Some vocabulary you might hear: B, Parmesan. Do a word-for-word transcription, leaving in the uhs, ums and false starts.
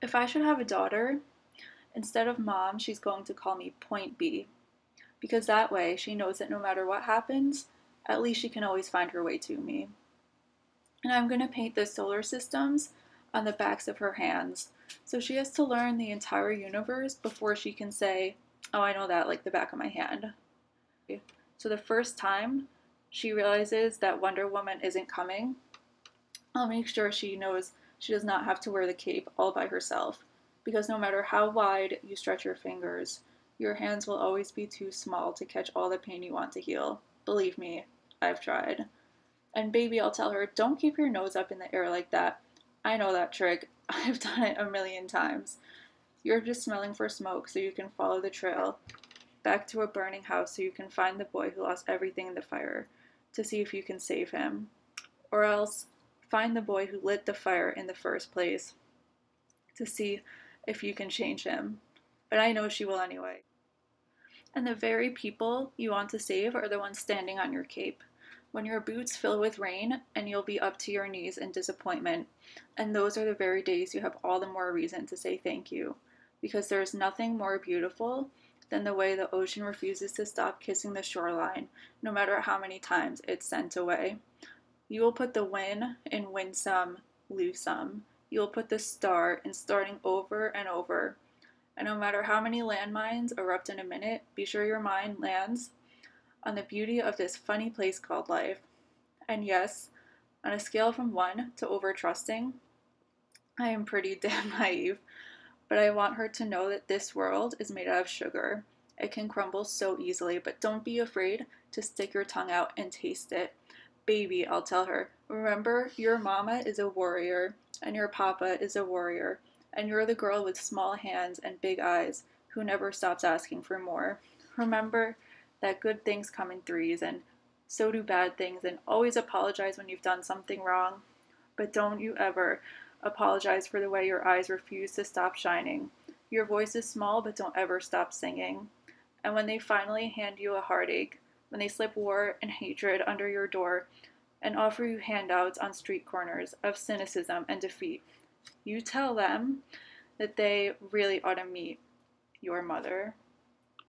If I should have a daughter, instead of mom, she's going to call me Point B, because that way she knows that no matter what happens, at least she can always find her way to me. And I'm going to paint the solar systems on the backs of her hands. So she has to learn the entire universe before she can say, oh, I know that like the back of my hand. So the first time she realizes that Wonder Woman isn't coming, I'll make sure she knows she does not have to wear the cape all by herself, because no matter how wide you stretch your fingers, your hands will always be too small to catch all the pain you want to heal. Believe me, I've tried. And baby, I'll tell her, don't keep your nose up in the air like that. I know that trick. I've done it a million times. You're just smelling for smoke so you can follow the trail back to a burning house so you can find the boy who lost everything in the fire to see if you can save him. Or else find the boy who lit the fire in the first place to see if you can change him. But I know she will anyway. And the very people you want to save are the ones standing on your cape. When your boots fill with rain and you'll be up to your knees in disappointment, and those are the very days you have all the more reason to say thank you, because there is nothing more beautiful than the way the ocean refuses to stop kissing the shoreline, no matter how many times it's sent away. You will put the win in win some, lose some. You will put the star in starting over and over. And no matter how many landmines erupt in a minute, be sure your mind lands on the beauty of this funny place called life. And yes, on a scale from one to over trusting, I am pretty damn naive, but I want her to know that this world is made out of sugar. It can crumble so easily, but don't be afraid to stick your tongue out and taste it. Baby, I'll tell her, remember, your mama is a warrior, and your papa is a warrior, and you're the girl with small hands and big eyes who never stops asking for more. Remember that good things come in threes, and so do bad things, and always apologize when you've done something wrong. But don't you ever apologize for the way your eyes refuse to stop shining. Your voice is small, but don't ever stop singing. And when they finally hand you a heartache, when they slip war and hatred under your door and offer you handouts on street corners of cynicism and defeat, you tell them that they really ought to meet your mother.